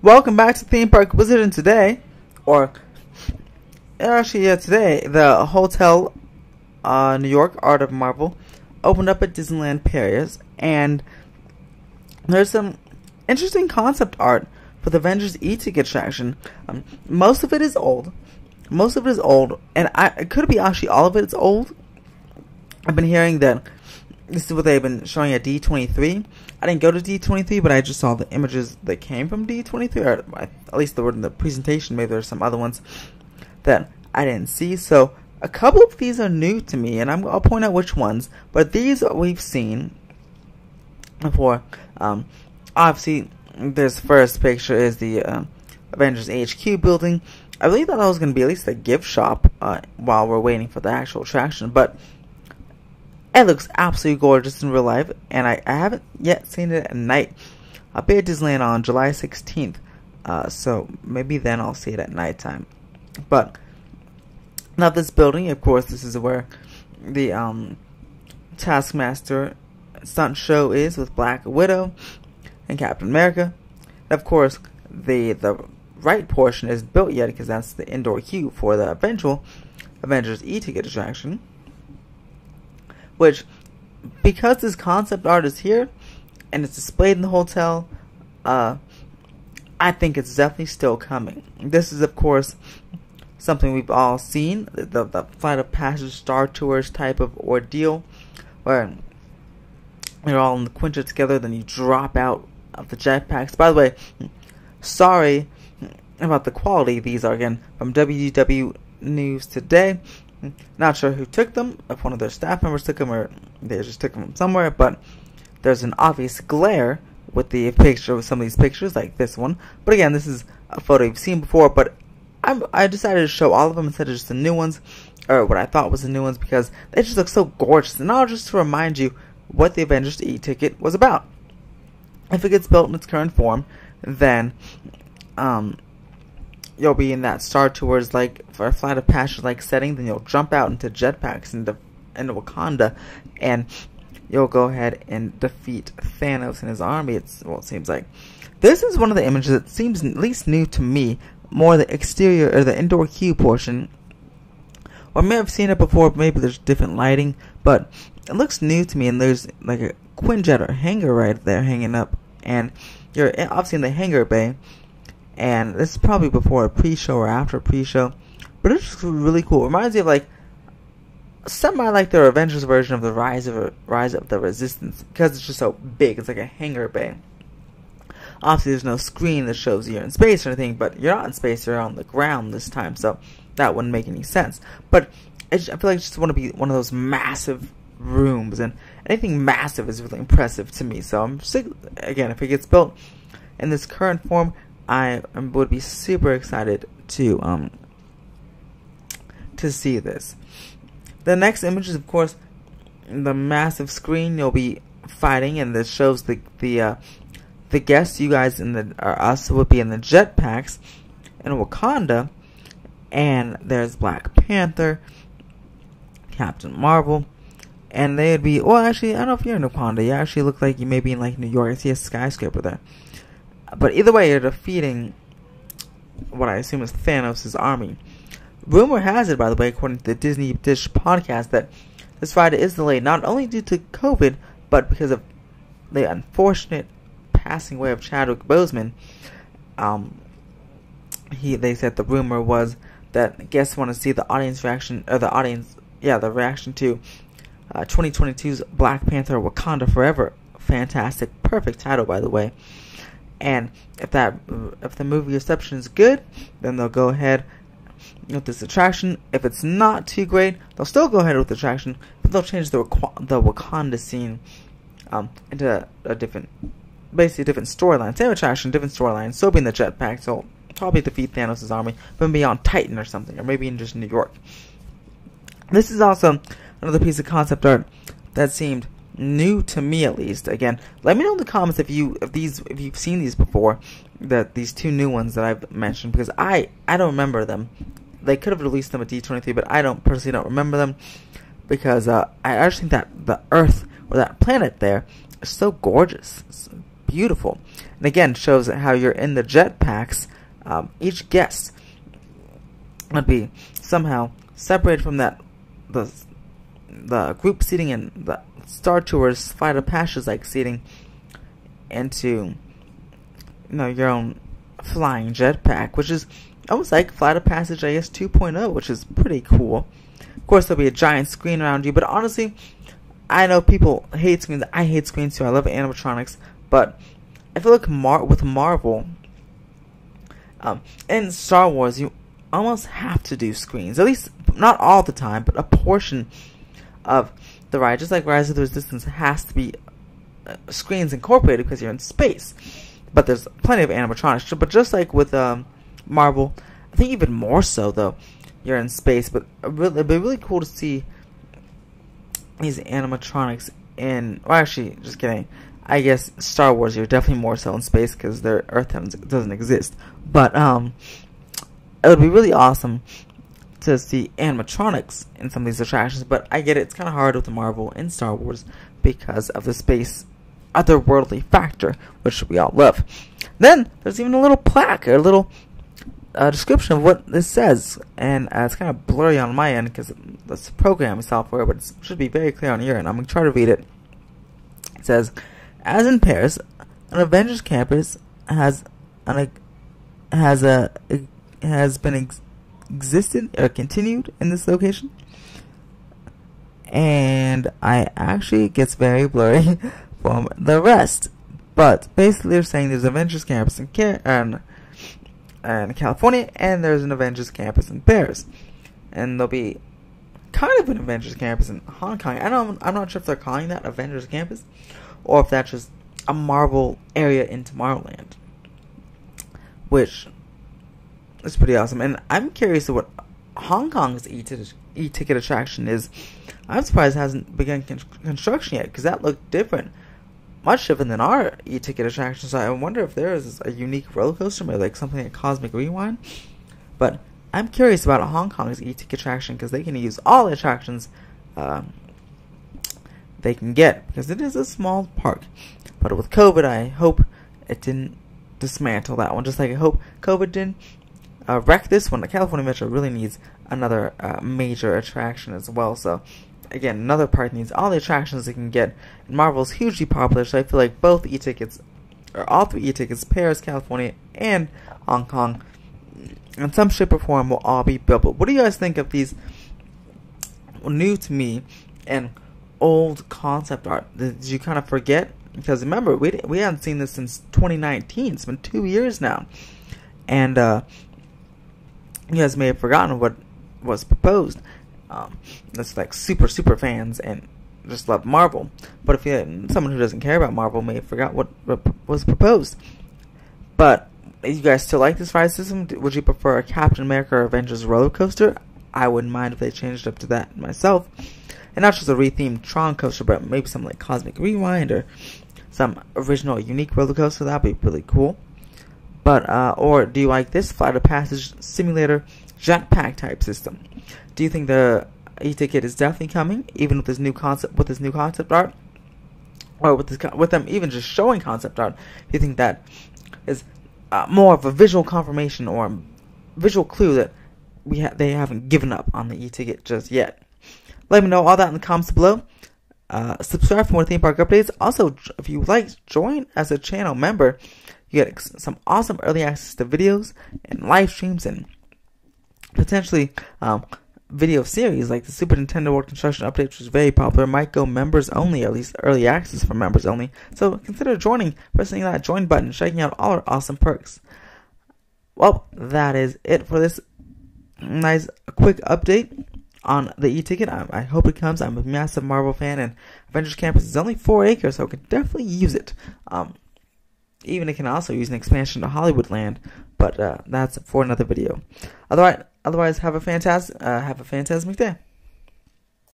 Welcome back to Theme Park Wizard, and today, or actually yeah, today, the Hotel New York Art of Marvel opened up at Disneyland Paris, and there's some interesting concept art for the Avengers e-ticket attraction. Most of it is old. And it could be actually all of it's old. I've been hearing that this is what they've been showing at D23. I didn't go to D23, but I just saw the images that came from D23, or at least the word in the presentation. Maybe there's some other ones that I didn't see. So a couple of these are new to me, and I'll point out which ones. But these we've seen before. Obviously, this first picture is the Avengers HQ building. I believe that was going to be at least a gift shop while we're waiting for the actual attraction, but it looks absolutely gorgeous in real life, and I haven't yet seen it at night. I'll be at Disneyland on July 16th, so maybe then I'll see it at nighttime. But now this building, of course, this is where the Taskmaster stunt show is with Black Widow and Captain America. And of course, the right portion isn't built yet because that's the indoor queue for the eventual Avengers e-ticket attraction. Which, because this concept art is here, and it's displayed in the hotel, I think it's definitely still coming. This is, of course, something we've all seen, the Flight of Passage, Star Tours type of ordeal, where you're all in the Quinjet together, then you drop out of the jetpacks. By the way, sorry about the quality. These are, again, from WDW News Today. Not sure who took them, if one of their staff members took them or they just took them from somewhere, but there's an obvious glare with the picture, with some of these pictures, like this one. But again, this is a photo you've seen before, but I decided to show all of them instead of just the new ones, or what I thought was the new ones, because they just look so gorgeous. And all just to remind you what the Avengers e-ticket was about. If it gets built in its current form, then you'll be in that Star Tours, like, for a Flight of Passage like setting, then you'll jump out into jetpacks into Wakanda, and you'll go ahead and defeat Thanos and his army. It seems like. This is one of the images that seems at least new to me, more the exterior or the indoor queue portion. Or I may have seen it before, but maybe there's different lighting, but it looks new to me, and there's like a Quinjet or hangar right there hanging up, and you're obviously in the hangar bay. And this is probably before a pre-show or after a pre-show. But it's just really cool. It reminds me of like semi like their Avengers version of the Rise of the Resistance. Because it's just so big. It's like a hangar bay. Obviously there's no screen that shows you're in space or anything. But you're not in space. You're on the ground this time. So that wouldn't make any sense. But I feel like I just want to be one of those massive rooms. And anything massive is really impressive to me. So I'm just, again, if it gets built in this current form, I would be super excited to see this. The next image is, of course, the massive screen you'll be fighting, and this shows the guests, you guys in the or us would be in the jetpacks in Wakanda, and there's Black Panther, Captain Marvel, and they'd be actually I don't know if you're in Wakanda. You actually look like you may be in like New York. I see a skyscraper there. But either way, you're defeating what I assume is Thanos' army. Rumor has it, by the way, according to the Disney Dish podcast, that this Friday is delayed not only due to COVID, but because of the unfortunate passing away of Chadwick Boseman. They said the rumor was that guests want to see the audience reaction, or the reaction to 2022's Black Panther: Wakanda Forever. Fantastic, perfect title, by the way. And if the movie reception is good, then they'll go ahead with this attraction. If it's not too great, they'll still go ahead with the attraction, but they'll change the Wakanda scene into basically a different storyline. Same attraction, different storyline. Still be in the jetpack, so probably defeat Thanos' army, but maybe on Titan or something, or maybe in just New York. This is also another piece of concept art that seemed new to me, at least. Again, let me know in the comments if you've seen these before, that these two new ones that I've mentioned, because I don't remember them. They could have released them at D23, but I personally don't remember them, because I actually think that the Earth, or that planet there, is so gorgeous. It's beautiful. And again, shows how you're in the jetpacks. Each guest would be somehow separated from that the group seating and the Star Tours Flight of Passage like seating into your own flying jetpack, which is almost like Flight of Passage, I guess, 2.0, which is pretty cool. Of course, there'll be a giant screen around you, but honestly, I know people hate screens. I hate screens too. I love animatronics, but I feel like with Marvel and Star Wars, you almost have to do screens. At least not all the time, but a portion of the ride, just like Rise of the Resistance, has to be screens incorporated because you're in space. But there's plenty of animatronics. But just like with Marvel, I think even more so though. You're in space, but it'd be really cool to see these animatronics in. Well, actually, just kidding. I guess Star Wars, you're definitely more so in space because their Earth doesn't exist. But it would be really awesome to see animatronics in some of these attractions. But I get it; it's kind of hard with Marvel and Star Wars because of the space otherworldly factor, which we all love. Then there's even a little plaque, a little description of what this says, and it's kind of blurry on my end because that's programming software, but it should be very clear on your end. I'm going to try to read it. It says, as in Paris, an Avengers Campus has been continued in this location, and it gets very blurry from the rest, but basically they're saying there's Avengers Campus in California, and there's an Avengers Campus in Paris, and there'll be kind of an Avengers Campus in Hong Kong. I'm not sure if they're calling that Avengers Campus, or if that's just a Marvel area in Tomorrowland, which is pretty awesome. And I'm curious to what Hong Kong's e-ticket attraction is. I'm surprised it hasn't begun construction yet, because that looked different. Much different than our e-ticket attraction, so I wonder if there is a unique roller coaster, maybe like something like Cosmic Rewind. But I'm curious about Hong Kong's e-ticket attraction because they can use all the attractions they can get because it is a small park. But with COVID, I hope it didn't dismantle that one, just like I hope COVID didn't wreck this one. The California Metro really needs another major attraction as well, so again, another park needs all the attractions it can get. And Marvel's hugely popular, so I feel like both e-tickets, or all three e-tickets, Paris, California, and Hong Kong, in some shape or form, will all be bubbled. What do you guys think of these new to me and old concept art? Did you kind of forget? Because remember, we haven't seen this since 2019. It's been 2 years now. And you guys may have forgotten what was proposed. That's like super fans and just love Marvel, but if you're someone who doesn't care about Marvel, may have forgot what was proposed. But if you guys still like this ride system, would you prefer a Captain America or Avengers roller coaster? I wouldn't mind if they changed up to that myself, and not just a rethemed Tron coaster, but maybe something like Cosmic Rewind or some original unique roller coaster. That'd be really cool. But or do you like this Flight of Passage simulator jetpack type system? Do you think the e-ticket is definitely coming, even with this new concept, art, or with them even just showing concept art? Do you think that is more of a visual confirmation or a visual clue that they haven't given up on the e-ticket just yet? Let me know all that in the comments below. Subscribe for more theme park updates. Also, if you like, join as a channel member. You get some awesome early access to videos and live streams and potentially video series like the Super Nintendo World construction update, which is very popular. Might go members only, or at least early access for members only. So consider joining, pressing that join button, checking out all our awesome perks. Well, that is it for this nice quick update on the e-ticket. I hope it comes. I'm a massive Marvel fan, and Avengers Campus is only 4 acres, so I can definitely use it. Even it can also use an expansion to Hollywood Land, but that's for another video. Otherwise, have a fantastic day.